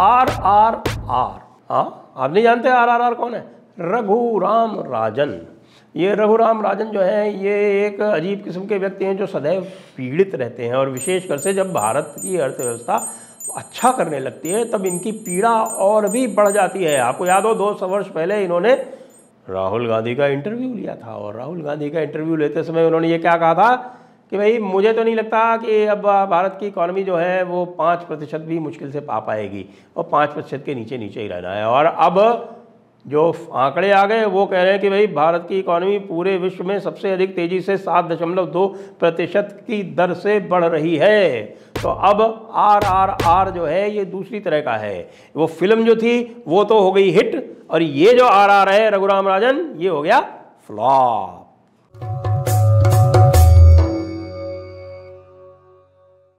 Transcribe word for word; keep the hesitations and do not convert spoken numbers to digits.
Are are are. हाँ, आप नहीं जानते आर आर आर कौन है? रघुराम राजन। ये रघुराम राजन जो हैं ये एक अजीब किस्म के व्यक्ति हैं जो सदैव पीड़ित रहते हैं, और विशेषकर से जब भारत की अर्थव्यवस्था अच्छा करने लगती है तब इनकी पीड़ा और भी बढ़ जाती है। आपको याद हो दो सौ वर्ष पहले इन्होंने राहुल गांधी का इंटरव्यू लिया था, और राहुल गांधी का इंटरव्यू लेते समय उन्होंने ये क्या कहा था कि भाई मुझे तो नहीं लगता कि अब भारत की इकॉनमी जो है वो पाँच प्रतिशत भी मुश्किल से पा पाएगी, और पाँच प्रतिशत के नीचे नीचे ही रहना है। और अब जो आंकड़े आ गए वो कह रहे हैं कि भाई भारत की इकॉनमी पूरे विश्व में सबसे अधिक तेज़ी से सात दशमलव दो प्रतिशत की दर से बढ़ रही है। तो अब आर आर आर जो है ये दूसरी तरह का है। वो फिल्म जो थी वो तो हो गई हिट, और ये जो आर आर है रघुराम राजन ये हो गया फ्लॉप।